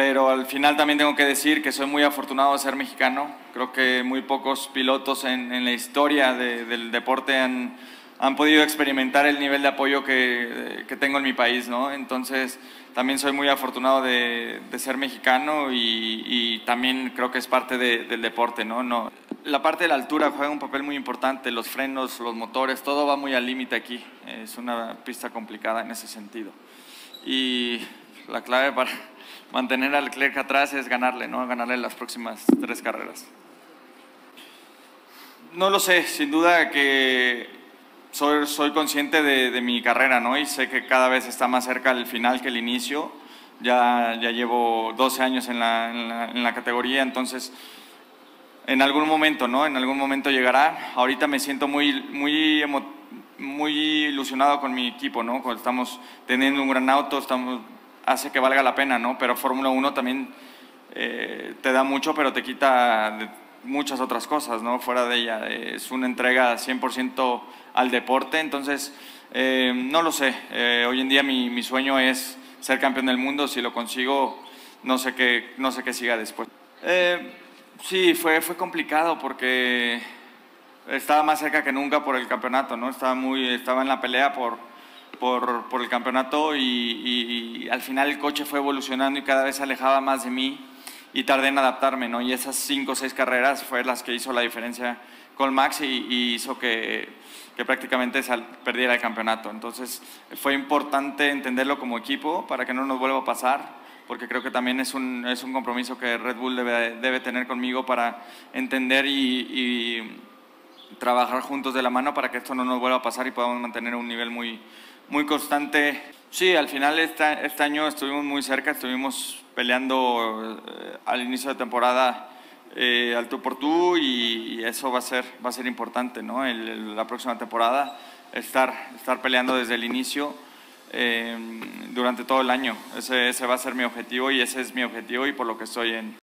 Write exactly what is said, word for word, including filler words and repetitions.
pero al final también tengo que decir que soy muy afortunado de ser mexicano. Creo que muy pocos pilotos en, en la historia de, del deporte han, han podido experimentar el nivel de apoyo que, que tengo en mi país, ¿no? Entonces, también soy muy afortunado de, de ser mexicano y, y también creo que es parte de, del deporte, ¿no? No, la parte de la altura juega un papel muy importante, los frenos, los motores, todo va muy al límite aquí. Es una pista complicada en ese sentido. Y la clave para mantener a Leclerc atrás es ganarle, ¿no? Ganarle las próximas tres carreras. No lo sé, sin duda que soy, soy consciente de, de mi carrera, ¿no? Y sé que cada vez está más cerca el final que el inicio. Ya, ya llevo doce años en la, en la, en la categoría, entonces en algún momento, ¿no? En algún momento llegará. Ahorita me siento muy, muy emotivo, muy ilusionado con mi equipo, ¿no? Estamos teniendo un gran auto, estamos, hace que valga la pena, ¿no? Pero Fórmula uno también eh, te da mucho, pero te quita de muchas otras cosas, ¿no? Fuera de ella, es una entrega cien por ciento al deporte, entonces eh, no lo sé. Eh, hoy en día mi, mi sueño es ser campeón del mundo. Si lo consigo, no sé qué, no sé qué siga después. Eh, sí, fue, fue complicado porque estaba más cerca que nunca por el campeonato, ¿no? Estaba, muy, estaba en la pelea por, por, por el campeonato y, y, y al final el coche fue evolucionando y cada vez se alejaba más de mí y tardé en adaptarme, ¿no? Y esas cinco o seis carreras fueron las que hizo la diferencia con Max y, y hizo que, que prácticamente perdiera el campeonato. Entonces fue importante entenderlo como equipo para que no nos vuelva a pasar, porque creo que también es un, es un compromiso que Red Bull debe, debe tener conmigo para entender y... y trabajar juntos de la mano para que esto no nos vuelva a pasar y podamos mantener un nivel muy, muy constante. Sí, al final este, este año estuvimos muy cerca, estuvimos peleando eh, al inicio de temporada eh, al tú por tú y, y eso va a ser, va a ser importante, ¿no? El, el, la próxima temporada, estar, estar peleando desde el inicio eh, durante todo el año. Ese, ese va a ser mi objetivo y ese es mi objetivo y por lo que estoy en...